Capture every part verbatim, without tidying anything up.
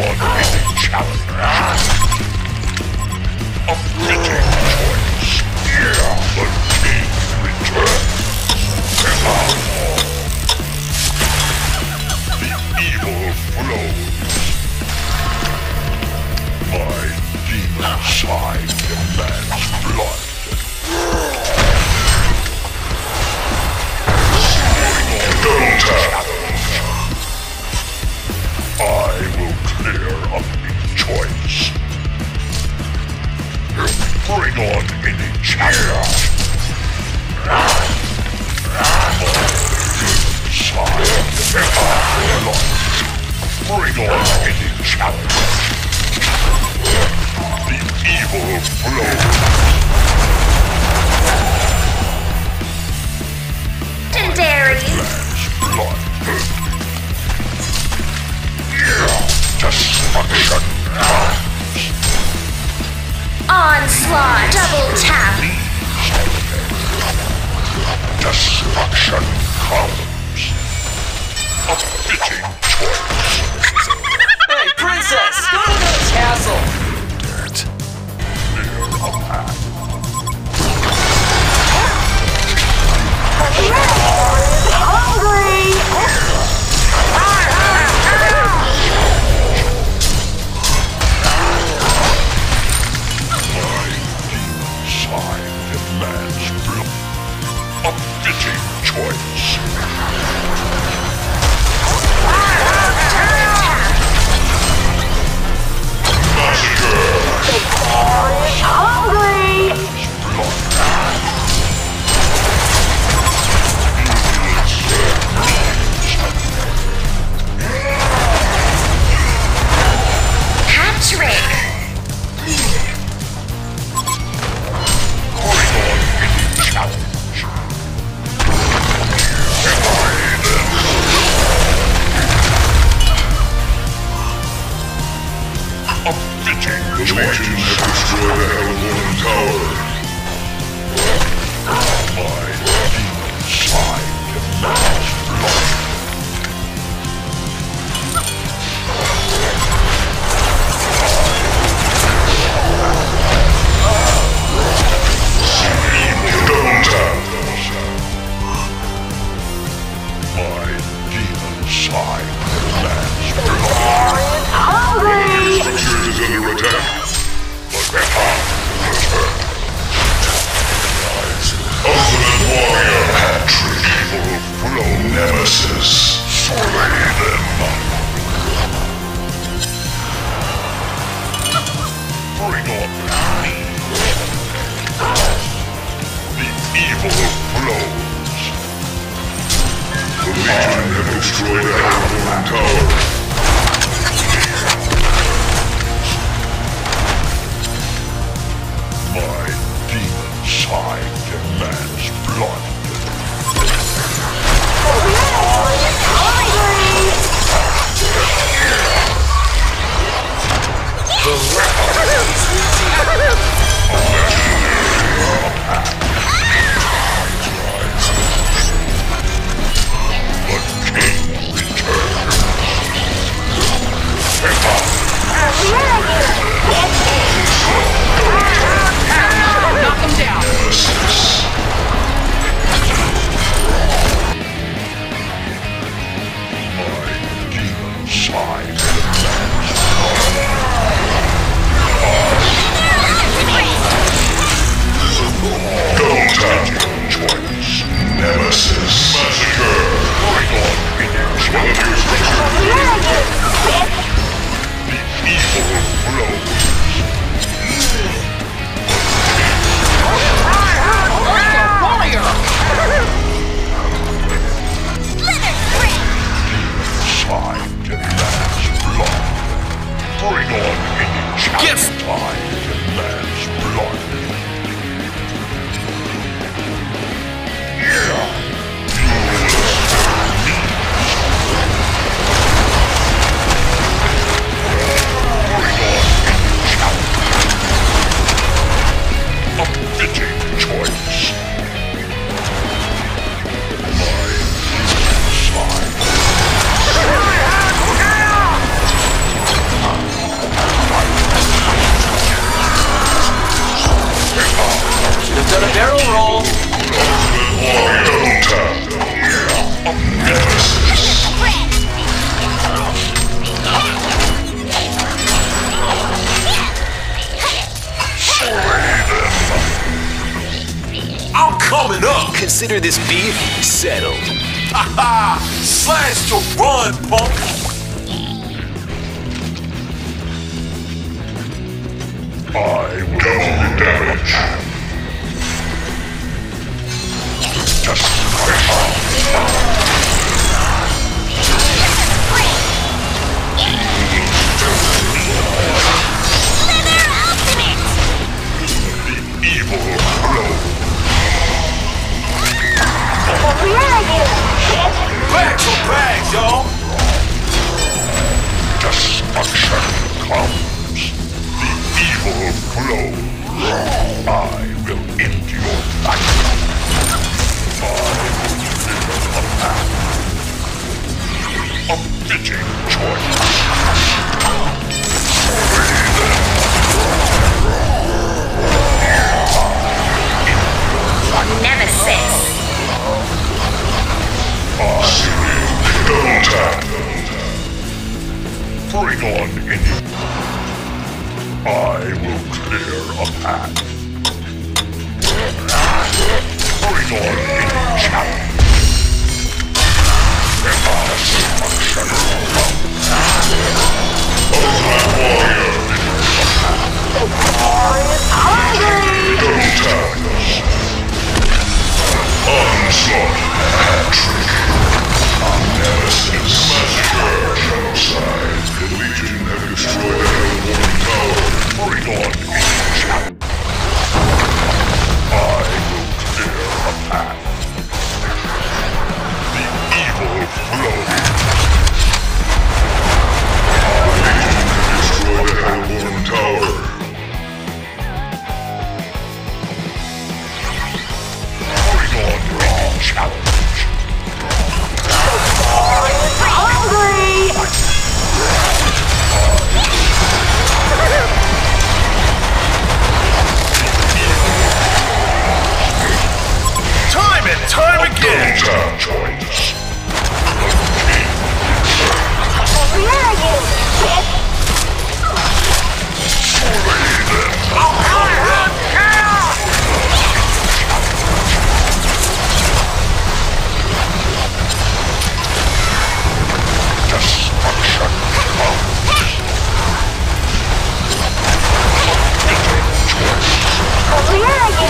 is a challenge. A fitting choice. Yeah, the king returns. Devour. The evil flows. My demon side demands blood. Sling. I will clear up the choice. Bring on any challenge. Bring on any challenge. The evil flow. Tendaries. Destruction. Onslaught. Double tap. Destruction comes. A fitting choice. Hey, princess, go to the castle. Dirt. Near a path. Hungry. I consider this beef settled. Ha ha! Slash to run, punk! I will double the damage. Just crash off. Slither Ultimate! Evil. Where are you? Back to back, y'all! Destruction comes. The evil flow. I will end your life. I will deliver a path. A fitting choice. Free them. I will end your life. Nemesis. I will attack. Bring on any. I will clear a path. Bring on any challenge. And I shall come. Over warrior into the path. Unslaught hat-trick. Nemesis, massacre, genocide. The Legion have destroyed the Hellborn Tower. Bring on Egypt. I will clear a path. The evil flow. The Legion have destroyed the Hellborn Tower. Bring on Raw Challenge. Time again! Choice. Where are you? I'll come right now! Destruction comes! Where are you?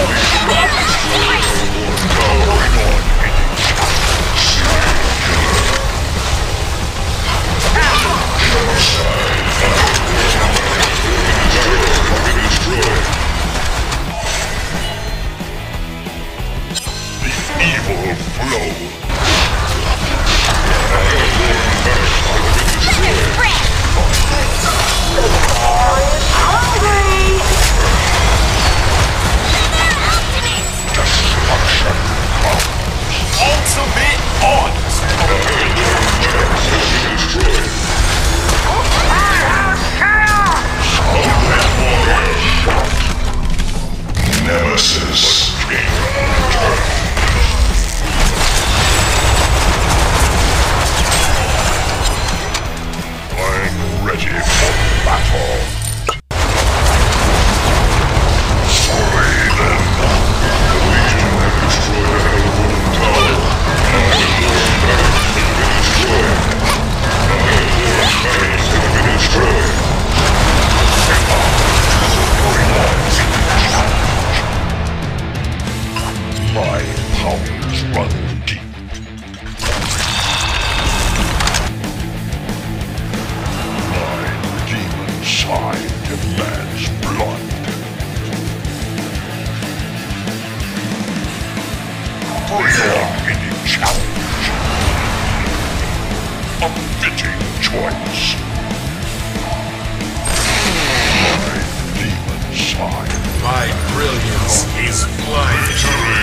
My brilliance is blinding.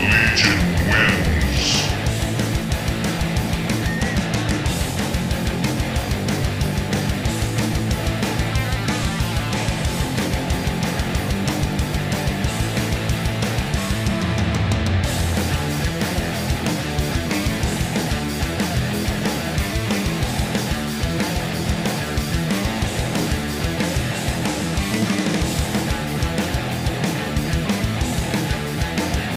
Legion wins.